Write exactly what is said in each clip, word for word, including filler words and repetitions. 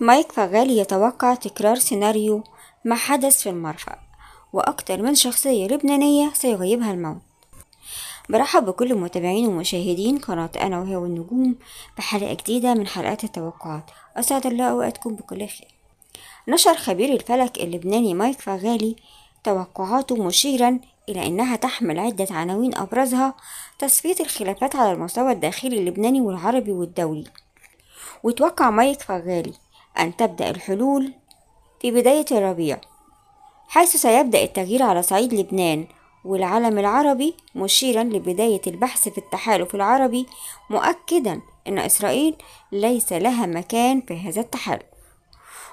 مايك فغالي يتوقع تكرار سيناريو ما حدث في المرفأ، وأكتر من شخصية لبنانية سيغيبها الموت. برحب بكل متابعين ومشاهدين قناة أنا وهي والنجوم بحلقة جديدة من حلقات التوقعات. أسعد الله أوقاتكم بكل خير. نشر خبير الفلك اللبناني مايك فغالي توقعاته مشيرا إلى أنها تحمل عدة عناوين أبرزها تصفية الخلافات على المستوى الداخلي اللبناني والعربي والدولي. ويتوقع مايك فغالي أن تبدأ الحلول في بداية الربيع، حيث سيبدأ التغيير على صعيد لبنان والعالم العربي، مشيرا لبداية البحث في التحالف العربي، مؤكدا أن إسرائيل ليس لها مكان في هذا التحالف.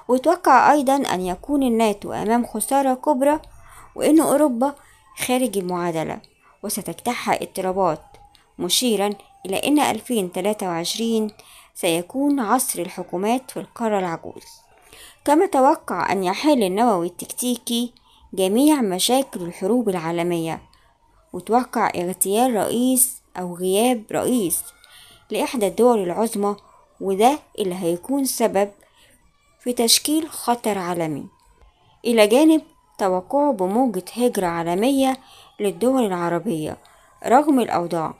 ويتوقع أيضا أن يكون الناتو أمام خسارة كبرى، وأن أوروبا خارج المعادلة وستجتاحها اضطرابات، مشيرا إلى أن ألفين وثلاثة وعشرين سيكون عصر الحكومات في القارة العجوز. كما توقع أن يحل النووي التكتيكي جميع مشاكل الحروب العالمية، وتوقع اغتيال رئيس أو غياب رئيس لإحدى الدول العظمى، وده اللي هيكون سبب في تشكيل خطر عالمي. إلى جانب توقعه بموجة هجرة عالمية للدول العربية رغم الأوضاع،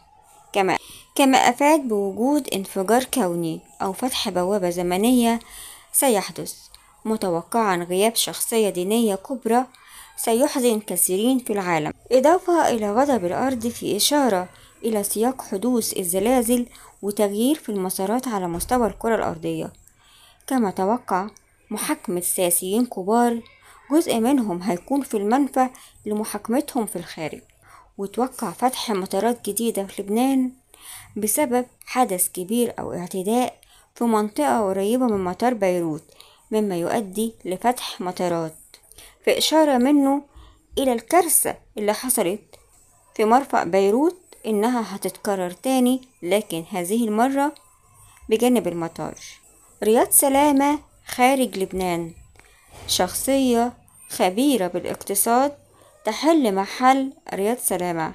كما كما أفاد بوجود انفجار كوني أو فتح بوابة زمنية سيحدث، متوقعا غياب شخصية دينية كبرى سيحزن كثيرين في العالم، إضافة إلى غضب الأرض، في إشارة إلى سياق حدوث الزلازل وتغيير في المسارات على مستوى الكرة الأرضية. كما توقع محاكمة سياسيين كبار، جزء منهم هيكون في المنفى لمحاكمتهم في الخارج. وتوقع فتح مطارات جديدة في لبنان بسبب حدث كبير أو اعتداء في منطقة قريبة من مطار بيروت، مما يؤدي لفتح مطارات، في إشارة منه إلى الكارثة اللي حصلت في مرفأ بيروت إنها هتتكرر تاني، لكن هذه المرة بجانب المطار. رياض سلامة خارج لبنان، شخصية خبيرة بالاقتصاد تحل محل رياض سلامة.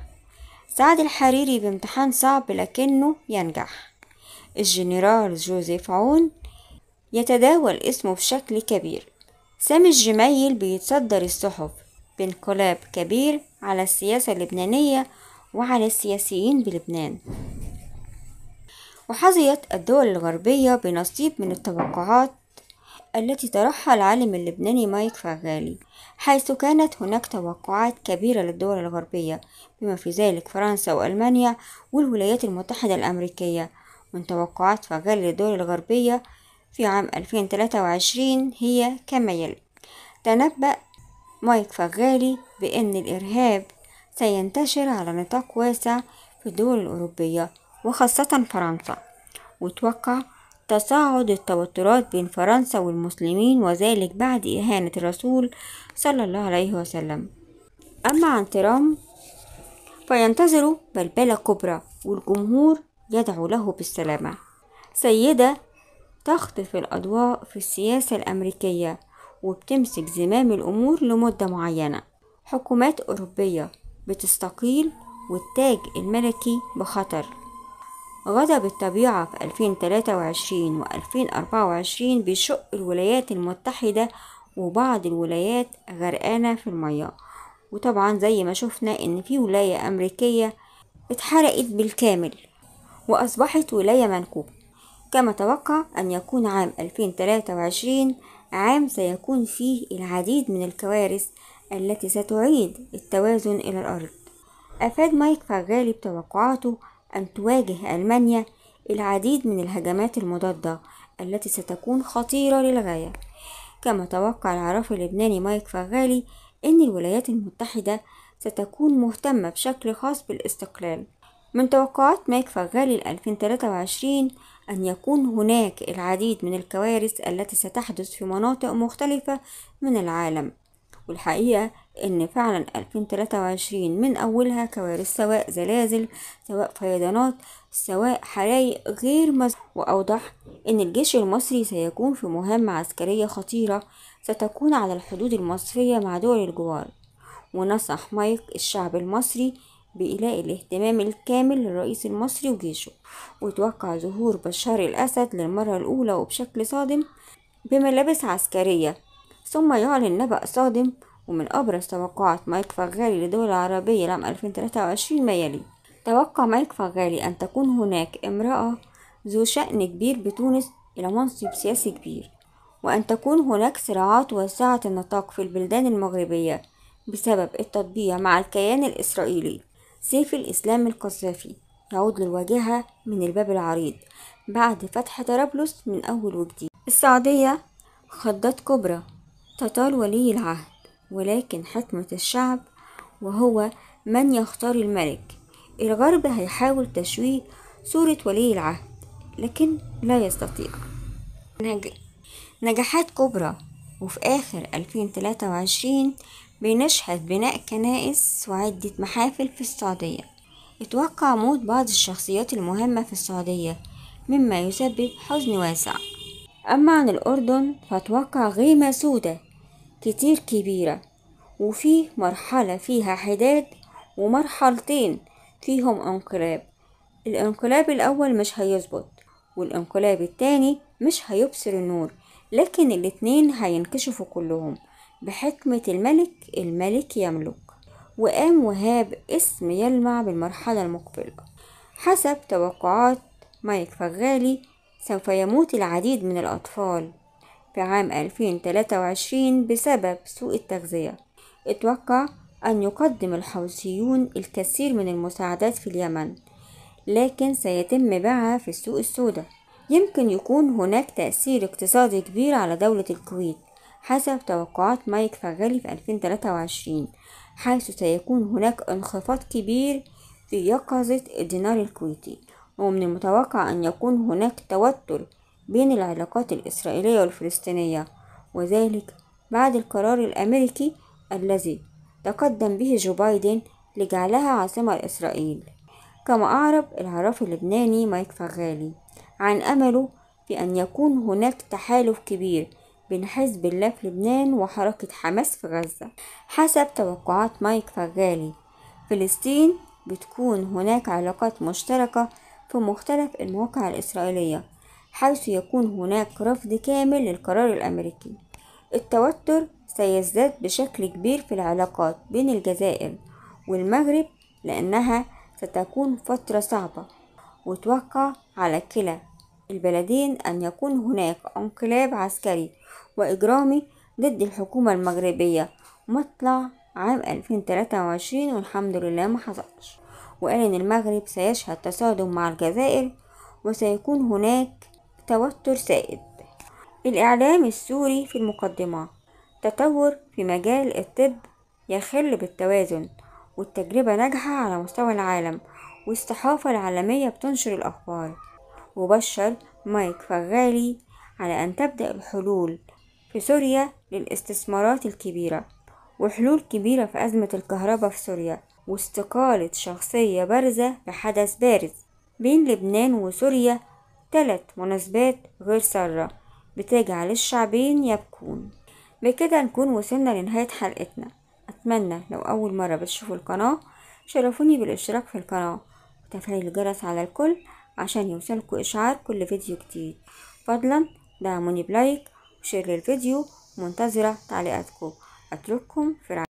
سعد الحريري بامتحان صعب لكنه ينجح. الجنرال جوزيف عون يتداول اسمه بشكل كبير. سامي الجميل بيتصدر الصحف بانقلاب كبير على السياسة اللبنانية وعلى السياسيين بلبنان. وحظيت الدول الغربية بنصيب من التوقعات التي طرحها العالم اللبناني مايك فغالي، حيث كانت هناك توقعات كبيرة للدول الغربية بما في ذلك فرنسا وألمانيا والولايات المتحدة الأمريكية. من توقعات فغالي للدول الغربية في عام ألفين وثلاثة وعشرين هي كما يلي. تنبأ مايك فغالي بأن الإرهاب سينتشر على نطاق واسع في الدول الأوروبية وخاصة فرنسا، وتوقع تصاعد التوترات بين فرنسا والمسلمين، وذلك بعد إهانة الرسول صلى الله عليه وسلم. أما عن ترامب فينتظر بلبلة كبرى، والجمهور يدعو له بالسلامة. سيدة تخطف الأضواء في السياسة الأمريكية وبتمسك زمام الأمور لمدة معينة. حكومات أوروبية بتستقيل والتاج الملكي بخطر. غضب الطبيعة في ألفين وثلاثة وعشرين وألفين وأربعة وعشرين بشق الولايات المتحدة وبعض الولايات غرقانة في المياه، وطبعا زي ما شفنا ان في ولاية أمريكية اتحرقت بالكامل وأصبحت ولاية منكوبة. كما توقع أن يكون عام ألفين وثلاثة وعشرين عام سيكون فيه العديد من الكوارث التي ستعيد التوازن إلى الأرض. أفاد مايك فغالي بتوقعاته أن تواجه ألمانيا العديد من الهجمات المضادة التي ستكون خطيرة للغاية. كما توقع العراف اللبناني مايك فغالي أن الولايات المتحدة ستكون مهتمة بشكل خاص بالاستقلال. من توقعات مايك فغالي ل ألفين وثلاثة وعشرين أن يكون هناك العديد من الكوارث التي ستحدث في مناطق مختلفة من العالم، والحقيقة أن فعلا ألفين وثلاثة وعشرين من أولها كوارث، سواء زلازل، سواء فيضانات، سواء حرايق غير مسبوقة. وأوضح أن الجيش المصري سيكون في مهمة عسكرية خطيرة ستكون على الحدود المصرية مع دول الجوار، ونصح مايك الشعب المصري بإيلاء الاهتمام الكامل للرئيس المصري وجيشه. ويتوقع ظهور بشار الأسد للمرة الأولى وبشكل صادم بملابس عسكرية، ثم يعلن نبأ صادم ومن أبرز توقعات مايك فغالي للدول العربية لعام ألفين وثلاثة وعشرين ما يلي. توقع مايك فغالي أن تكون هناك امرأة ذو شأن كبير بتونس إلى منصب سياسي كبير، وأن تكون هناك صراعات واسعة النطاق في البلدان المغربية بسبب التطبيع مع الكيان الإسرائيلي. سيف الإسلام القذافي يعود للواجهة من الباب العريض بعد فتح طرابلس من أول وجديد. السعودية خضات كبرى تطال ولي العهد، ولكن حتمة الشعب وهو من يختار الملك. الغرب هيحاول تشويه صورة ولي العهد لكن لا يستطيع. نجاحات كبرى، وفي آخر ألفين وثلاثة وعشرين بنشهد بناء كنائس وعدة محافل في السعودية. اتوقع موت بعض الشخصيات المهمة في السعودية مما يسبب حزن واسع. أما عن الأردن فاتوقع غيمة سودة كتير كبيرة، وفي مرحلة فيها حداد ومرحلتين فيهم انقلاب. الانقلاب الأول مش هيظبط، والانقلاب التاني مش هيبصر النور، لكن الاتنين هينكشفوا كلهم بحكمة الملك الملك يملك. وقام وهاب اسم يلمع بالمرحلة المقبلة. حسب توقعات مايك فغالي سوف يموت العديد من الأطفال في عام ألفين وثلاثة وعشرين بسبب سوء التغذية. اتوقع أن يقدم الحوثيون الكثير من المساعدات في اليمن، لكن سيتم بيعها في السوق السوداء. يمكن يكون هناك تأثير اقتصادي كبير على دولة الكويت حسب توقعات مايك فغالي في ألفين وثلاثة وعشرين، حيث سيكون هناك انخفاض كبير في يقظة الدينار الكويتي. ومن المتوقع أن يكون هناك توتر بين العلاقات الإسرائيلية والفلسطينية، وذلك بعد القرار الأمريكي الذي تقدم به جو بايدن لجعلها عاصمة إسرائيل. كما أعرب العراف اللبناني مايك فغالي عن أمله في أن يكون هناك تحالف كبير بين حزب الله في لبنان وحركة حماس في غزة. حسب توقعات مايك فغالي فلسطين بتكون هناك علاقات مشتركة في مختلف المواقع الإسرائيلية، حيث يكون هناك رفض كامل للقرار الأمريكي. التوتر سيزداد بشكل كبير في العلاقات بين الجزائر والمغرب لأنها ستكون فترة صعبة، وتوقع على كلا البلدين أن يكون هناك انقلاب عسكري وإجرامي ضد الحكومة المغربية مطلع عام ألفين وثلاثة وعشرين، والحمد لله ما حصلش. وقال إن المغرب سيشهد تصادم مع الجزائر وسيكون هناك توتر سائد. الإعلام السوري في المقدمة. تطور في مجال الطب يخل بالتوازن، والتجربة ناجحة على مستوى العالم، والصحافة العالمية بتنشر الأخبار. وبشر مايك فغالي على أن تبدأ الحلول في سوريا للاستثمارات الكبيرة، وحلول كبيرة في أزمة الكهرباء في سوريا، واستقالة شخصية بارزة بحدث بارز. بين لبنان وسوريا ثلاث مناسبات غير سارة بتجعل الشعبين يبكون. بكده نكون وصلنا لنهاية حلقتنا. أتمنى لو أول مرة بتشوفوا القناة شرفوني بالاشتراك في القناة وتفعيل الجرس على الكل عشان يوصلكوا إشعار كل فيديو جديد. فضلا دعموني بلايك وشير للفيديو، منتظرة تعليقاتكم. أترككم في رعاية الله.